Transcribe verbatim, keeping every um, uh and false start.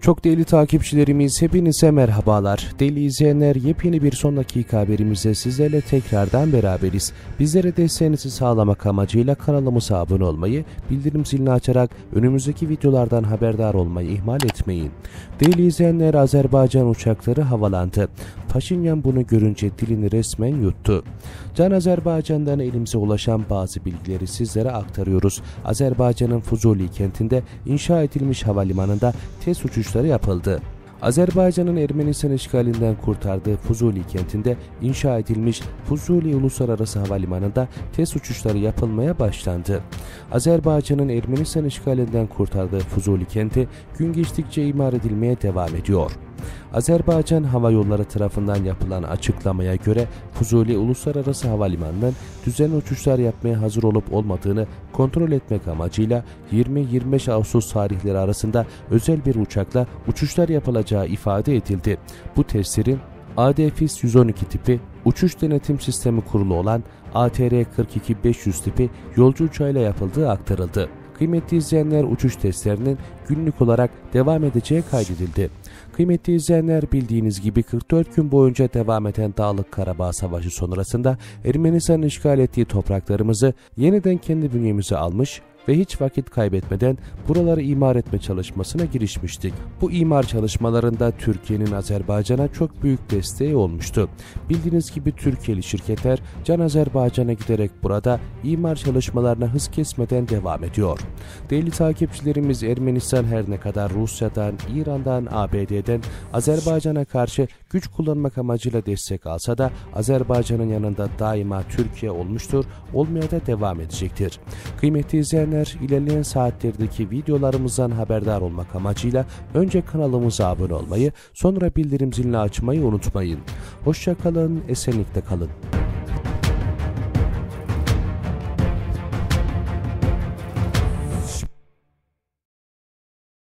Çok değerli takipçilerimiz, hepinize merhabalar. Değerli izleyenler, yepyeni bir son dakika haberimizde sizlerle tekrardan beraberiz. Bizlere desteğinizi sağlamak amacıyla kanalımıza abone olmayı, bildirim zilini açarak önümüzdeki videolardan haberdar olmayı ihmal etmeyin. Değerli izleyenler, Azerbaycan uçakları havalandı. Paşinyan bunu görünce dilini resmen yuttu. Can Azerbaycan'dan elimize ulaşan bazı bilgileri sizlere aktarıyoruz. Azerbaycan'ın Fuzuli kentinde inşa edilmiş havalimanında test uçuş yapıldı. Azerbaycan'ın Ermenistan işgalinden kurtardığı Fuzuli kentinde inşa edilmiş Fuzuli Uluslararası Havalimanı'nda test uçuşları yapılmaya başlandı. Azerbaycan'ın Ermenistan işgalinden kurtardığı Fuzuli kenti gün geçtikçe imar edilmeye devam ediyor. Azerbaycan Hava Yolları tarafından yapılan açıklamaya göre Fuzuli Uluslararası Havalimanı'nın düzenli uçuşlar yapmaya hazır olup olmadığını kontrol etmek amacıyla yirmi yirmi beş Ağustos tarihleri arasında özel bir uçakla uçuşlar yapılacağı ifade edildi. Bu testlerin A D F yüz on iki tipi uçuş denetim sistemi kurulu olan A T R kırk iki beş yüz tipi yolcu uçağıyla yapıldığı aktarıldı. Kıymetli izleyenler, uçuş testlerinin günlük olarak devam edeceği kaydedildi. Kıymetli izleyenler, bildiğiniz gibi kırk dört gün boyunca devam eden Dağlık Karabağ Savaşı sonrasında Ermenistan'ın işgal ettiği topraklarımızı yeniden kendi bünyemize almış ve hiç vakit kaybetmeden buraları imar etme çalışmasına girişmiştik. Bu imar çalışmalarında Türkiye'nin Azerbaycan'a çok büyük desteği olmuştu. Bildiğiniz gibi Türkiye'li şirketler Can Azerbaycan'a giderek burada imar çalışmalarına hız kesmeden devam ediyor. Değerli takipçilerimiz, Ermenistan her ne kadar Rusya'dan, İran'dan, A B D'den Azerbaycan'a karşı güç kullanmak amacıyla destek alsa da Azerbaycan'ın yanında daima Türkiye olmuştur, olmaya da devam edecektir. Kıymetli izleyenler, ilerleyen saatlerdeki videolarımızdan haberdar olmak amacıyla önce kanalımıza abone olmayı, sonra bildirim zilini açmayı unutmayın. Hoşça kalın, esenlikte kalın.